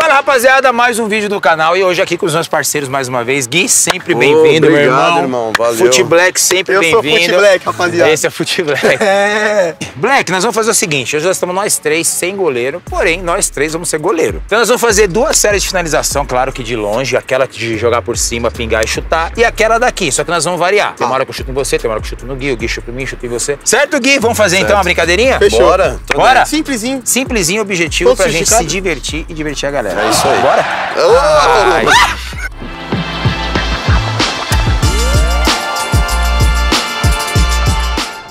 Fala, rapaziada, mais um vídeo do canal e hoje aqui com os meus parceiros mais uma vez. Gui, sempre bem-vindo, meu irmão. Obrigado, irmão, valeu. Futblack, sempre bem-vindo. Eu sou Futblack, rapaziada. Esse é Futblack. É. Black, nós vamos fazer o seguinte, hoje nós estamos nós três sem goleiro, porém nós três vamos ser goleiro. Então nós vamos fazer duas séries de finalização, claro que de longe, aquela de jogar por cima, pingar e chutar, e aquela daqui, só que nós vamos variar. Tem uma hora que eu chuto em você, tem uma hora que eu chuto no Gui, o Gui chuta em mim, chuta em você. Certo, Gui? Vamos fazer então uma brincadeirinha? Fechou. Bora. Bora? Simplesinho. Simplesinho, objetivo pra gente se divertir e divertir a galera. É isso aí. Bora?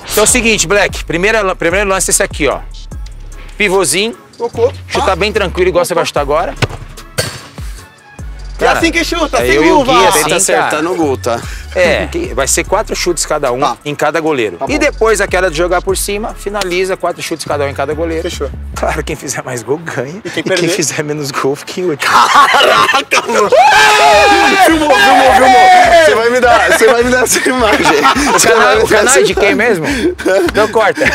Então é o seguinte, Black. Primeiro lance é esse aqui, ó. Pivôzinho. Tocou. Chutar bem tranquilo, igual você vai chutar agora. Cara, é assim que chuta, sem uva. Assim, tá acertando o gol, tá? É, vai ser 4 chutes cada um em cada goleiro. Tá, e depois aquela de jogar por cima, finaliza 4 chutes cada um em cada goleiro. Fechou. Claro, quem fizer mais gol ganha. E quem fizer menos gol fica em último. Caraca, mano! Filmou! Você vai me dar essa imagem. O canal é de quem mesmo? Então corta.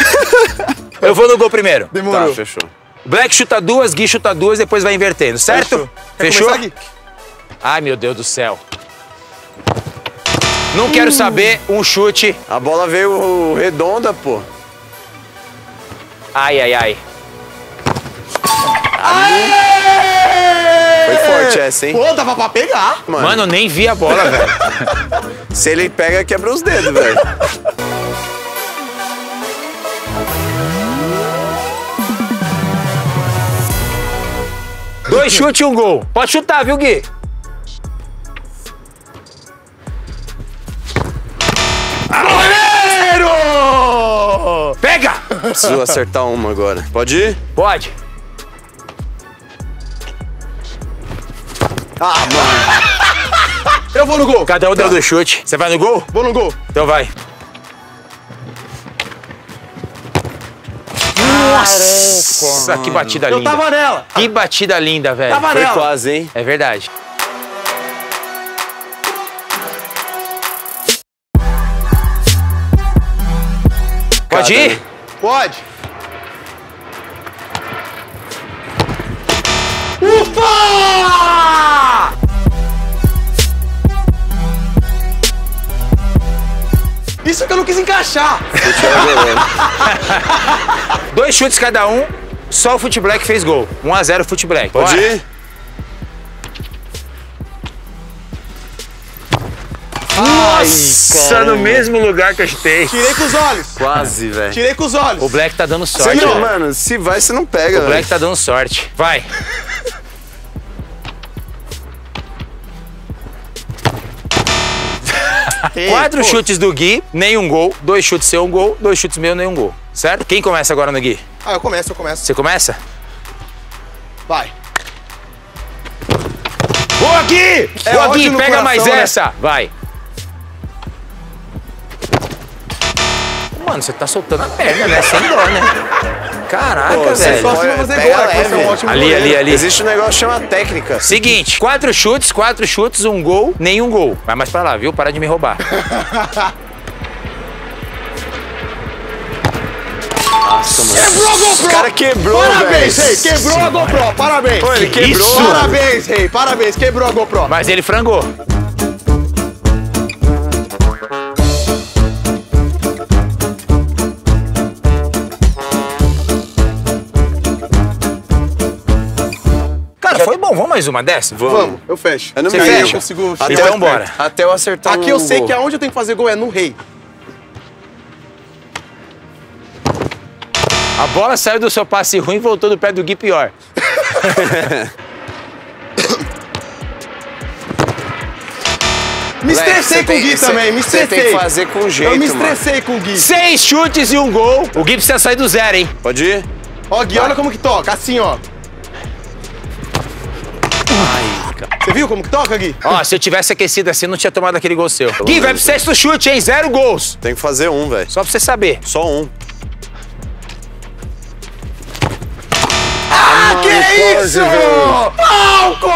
Eu vou no gol primeiro. Demorou. Tá, fechou. Black chuta 2, Gui chuta 2, depois vai invertendo, certo? Fechou? Fechou? Ai, meu Deus do céu. Não quero saber, um chute. A bola veio redonda, pô. Ai. Aê! Foi forte essa, hein? Pô, dava pra pegar. Mano, nem vi a bola, velho. Se ele pega, quebra os dedos, velho. Dois chutes e um gol. Pode chutar, viu, Gui? Goleiro! Pega! Preciso acertar uma agora. Pode ir? Pode. Ah, mano. Eu vou no gol. Cada um deu do chute. Você vai no gol? Vou no gol. Então vai. Nossa, que batida linda. Eu tava nela. Que batida linda, velho. Tava nela. Foi quase, hein? É verdade. Pode ir? Pode. Ufa! Isso que eu não quis encaixar. 2 chutes cada um, só o Futblack fez gol. 1 a 0 o Futblack. Pode ir? Nossa, no mesmo lugar que eu chutei. Tirei com os olhos. Quase, velho. Tirei com os olhos. O Black tá dando sorte. Não, mano, se vai, você não pega, velho. O Black tá dando sorte. Vai. Ei, 4 chutes do Gui, nenhum gol. 2 chutes seu, um gol. 2 chutes meu, nenhum gol. Certo? Quem começa agora no Gui? Ah, eu começo. Você começa? Vai. Boa, Gui! Boa, Gui, pega mais essa. Vai. Mano, você tá soltando a perna, né? Sem dó, né? Caraca, velho. Você só se fazer gol, é um ali. Existe um negócio que chama técnica. Seguinte, 4 chutes, 1 gol, nenhum gol. Vai mais pra lá, viu? Para de me roubar. Nossa, mano. Quebrou a GoPro! O cara quebrou, velho. Parabéns, rei. Quebrou a GoPro. Parabéns. Pô, ele quebrou. Isso, parabéns, rei. Parabéns. Quebrou a GoPro. Mas ele frangou. Foi bom, vamos mais uma dessa? Vamos, eu fecho. É no meio. Você fecha? Eu consigo fechar. Então bora. Até eu acertar o gol. Aqui eu sei que aonde eu tenho que fazer gol é no rei. A bola saiu do seu passe ruim e voltou do pé do Gui pior. Me estressei com o Gui também, me estressei. Você tem que fazer com jeito, mano. Eu me estressei com o Gui. 6 chutes e um gol. O Gui precisa sair do zero, hein? Pode ir? Ó, Gui, olha como que toca, assim, ó. Você viu como que toca, Gui? Ó, se eu tivesse aquecido assim, não tinha tomado aquele gol seu. Gui, vai pro 6º chute, hein? 0 gols. Tem que fazer 1, velho. Só pra você saber. Só 1. Ah, que isso! Falcão!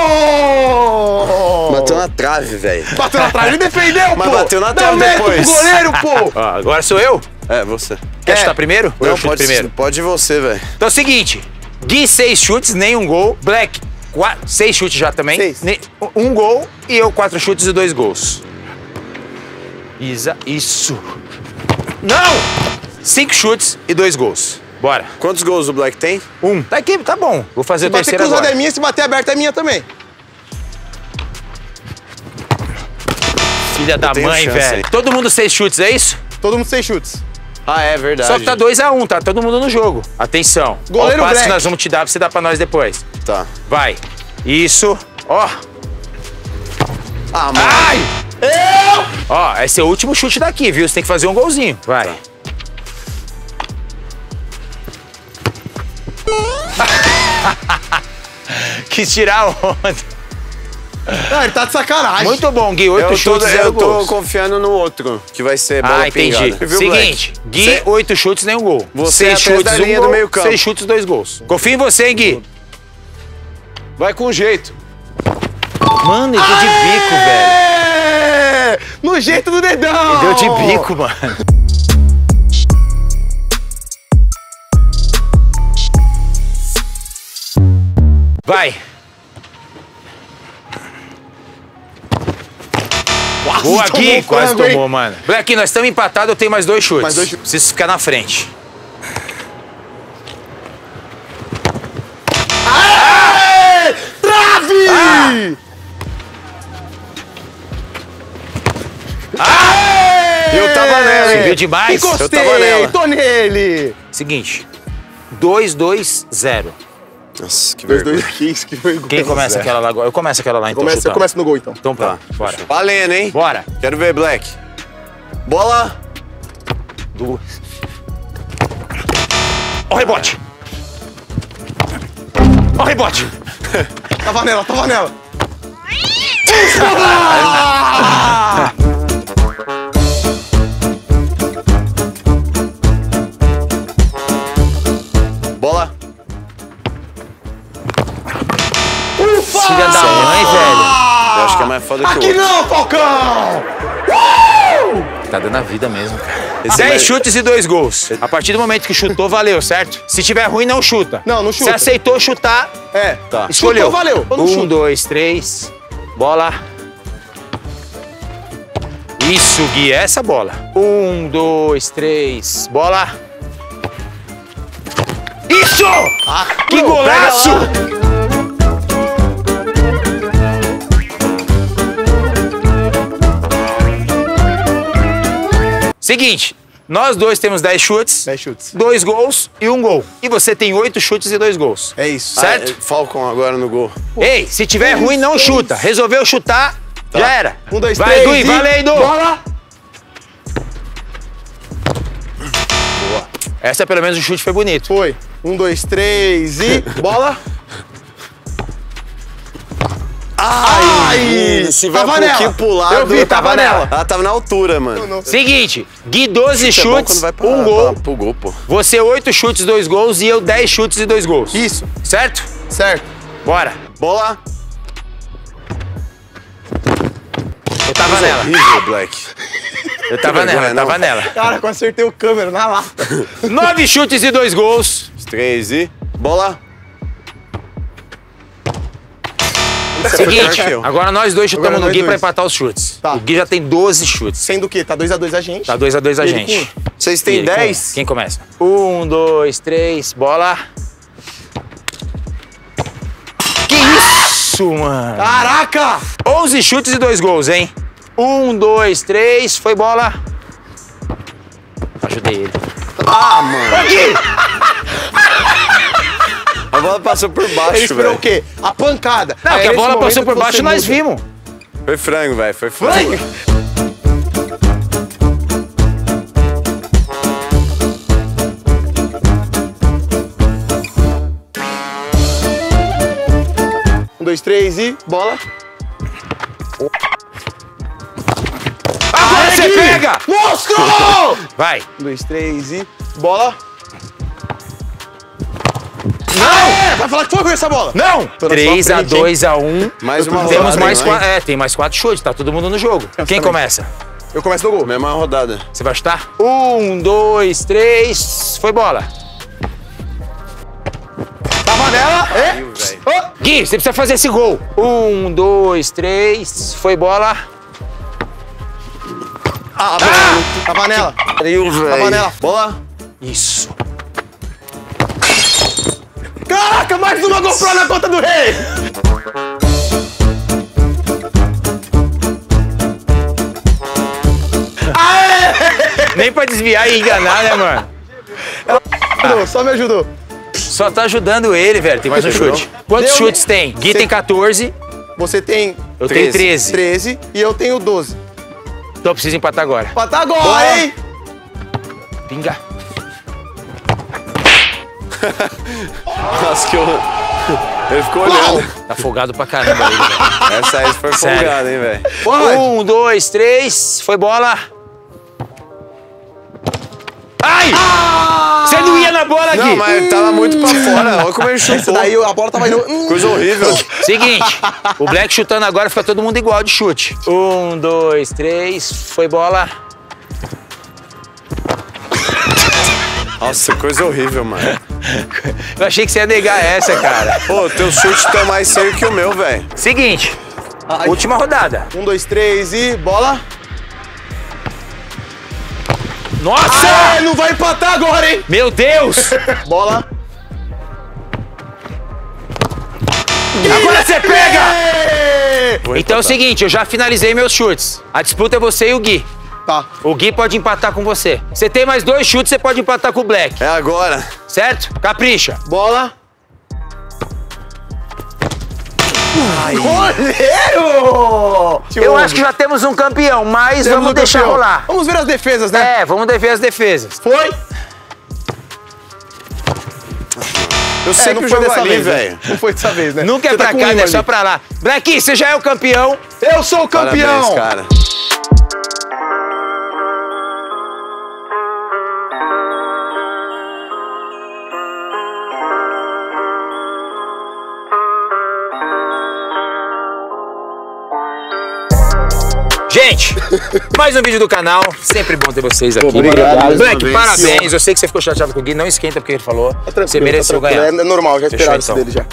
Bateu na trave, velho. Bateu na trave, ele defendeu, pô! Mas bateu na trave depois. Dá mérito pro goleiro, pô! Ó, agora sou eu? É, você. Quer chutar primeiro? Não, pode ir você, velho. Então é o seguinte, Gui 6 chutes, nenhum gol. Black 6 chutes já também. 6. Um gol e eu 4 chutes e 2 gols. Isa, isso. Não! 5 chutes e 2 gols. Bora. Quantos gols o Black tem? 1. Tá aqui, tá bom. Vou fazer o terceiro agora. Se bater cruzado é minha, se bater aberta é minha também. Filha da mãe, velho. Todo mundo 6 chutes, é isso? Todo mundo 6 chutes. Ah, é verdade. Só que tá 2-1, tá? Todo mundo no jogo. Atenção. Goleiro Black. O passo que nós vamos te dar pra você dar pra nós depois. Tá. Vai. Isso. Ó. Ah, mano. Ai! Eu! Ó, esse é o último chute daqui, viu? Você tem que fazer um golzinho. Vai. Tá. Quis tirar onda. Não, ele tá de sacanagem. Muito bom, Gui. 8 chutes, 0 gols. Eu tô confiando no outro, que vai ser bola pingada. Ah, entendi. Seguinte, Gui, 8 chutes, nenhum gol. Você 6 chutes, 1 gol, do meio campo. 6 chutes, 2 gols. Confia em você, hein, Gui. Vai com jeito. Mano, ele deu de bico, velho. No jeito do dedão. Ele deu de bico, mano. Vai. Boa, Gui! Quase tomou, mano. Black, nós estamos empatados, eu tenho mais 2 chutes. Preciso ficar na frente. Aê! Trave! Aê! Eu tava nele. Subiu demais. Encostei, eu tava nela. Tô nele. Seguinte, 2-2-0. Nossa, que vergonha. 2-2-15, que vergonha. Quem começa aquela lá agora? Eu começo aquela lá, então. Você começa no gol, então. Então, pronto. Tá, bora. Valendo, hein? Bora. Quero ver, Black. Bola. Do... Ó o rebote. Ó o rebote. Tava nela, tava nela. Filha da mãe, velho. Eu acho que é mais foda que o outro. Aqui não, Falcão! Tá dando a vida mesmo, cara. 10 chutes e 2 gols. A partir do momento que chutou, valeu, certo? Se tiver ruim, não chuta. Não, não chuta. Se aceitou chutar, é, tá. Escolheu. Chutou, valeu. 1, 2, 3, bola. Isso, Gui, essa bola. 1, 2, 3, bola. Isso! Ah, que golaço! Seguinte, nós dois temos 10 chutes, 10 chutes, 2 gols e 1 gol. E você tem 8 chutes e 2 gols. É isso. Certo? Ah, Falcão agora no gol. Pô. Ei, se tiver ruim, não chuta. Resolveu chutar, tá. Já era. 1, 2, 3. Vai, Gui, valendo! Bola! Boa. Essa, pelo menos, o chute foi bonito. Foi. 1, 2, 3 e. Bola! Ai! Se vai tava nela. Pular, eu vi, tava nela. Ela tava na altura, mano. Não. Seguinte, Gui 12 chutes, 1 gol. Pro gol, pô. Você 8 chutes, 2 gols e eu 10 chutes e 2 gols. Isso. Certo? Certo. Bora. Bola. Eu tava nela. Horrível, Black. Eu tava nela, eu tava nela. Cara, eu acertei o câmera na lata. 9 chutes e 2 gols. 3 e... Bola. Seguinte, agora nós dois chutamos no Gui pra empatar os chutes. Tá. O Gui já tem 12 chutes. Sendo o quê? Tá 2-2 a gente? Tá 2-2 a gente. Vocês têm 10? Quem começa? 1, 2, 3, bola. Que isso, mano? Caraca! 11 chutes e 2 gols, hein? 1, 2, 3, foi bola. Ajudei ele. Ah, mano! A bola passou por baixo, velho. Ele esperou o quê? A pancada. Não, porque a bola passou por baixo e nós vimos. Foi frango, velho. Foi frango. Frango. 1, 2, 3 e... Bola. Agora você pega! Monstro! Vai. 1, 2, 3 e... Bola. Não! Vai falar que foi com essa bola? Não! 3-2-1. Mais uma rodada. Temos mais 4. É, tem mais 4 chutes, tá todo mundo no jogo. Quem começa? Eu começo no gol. Mesma rodada. Você vai chutar? 1, 2, 3, foi bola. Tava Panela. É? Oh. Gui, você precisa fazer esse gol. 1, 2, 3. Foi bola. A panela. Pariu, velho. A panela. Bola. Isso. Caraca, mais uma GoPro na conta do rei! Aê! Nem pra desviar e enganar, né, mano? Ela só me ajudou. Só tá ajudando ele, velho. Tem mais um chute. Quantos chutes tem? Gui tem 14. Você tem... Eu tenho 13. 13 e eu tenho 12. Então eu preciso empatar agora. Empatar agora, boa, hein? Pinga. Nossa, que horror. Ele ficou olhando. Tá folgado pra caramba aí, velho. Essa aí foi folgada, hein, velho. 1, 2, 3. Foi bola. Ai! Você não ia na bola aqui. Não, mas tava muito pra fora. Olha como ele chutou. Daí a bola tava indo... Coisa horrível. Seguinte, o Black chutando agora fica todo mundo igual de chute. 1, 2, 3. Foi bola. Nossa, coisa horrível, mano. Eu achei que você ia negar essa, cara. Pô, teu chute tá mais sério que o meu, velho. Seguinte, ai, última rodada. 1, 2, 3 e bola. Nossa! Ai, não vai empatar agora, hein? Meu Deus! Bola. Agora você pega! Então é o seguinte, eu já finalizei meus chutes. A disputa é você e o Gui. Tá. O Gui pode empatar com você. Você tem mais 2 chutes, você pode empatar com o Black. É agora. Certo? Capricha. Bola. Ai. Goleiro! Eu acho que já temos um campeão, mas vamos deixar rolar. Vamos ver as defesas, né? É, vamos ver as defesas. Foi. Eu sei que o jogo é ali, velho. Não foi dessa vez, né? Nunca é pra cá, né? Só pra lá. Black, você já é o campeão. Eu sou o campeão. Parabéns, cara. Gente, mais um vídeo do canal, sempre bom ter vocês aqui. Obrigado. Black, parabéns, eu sei que você ficou chateado com o Gui, não esquenta porque ele falou, você mereceu ganhar. É normal, já esperava isso dele já.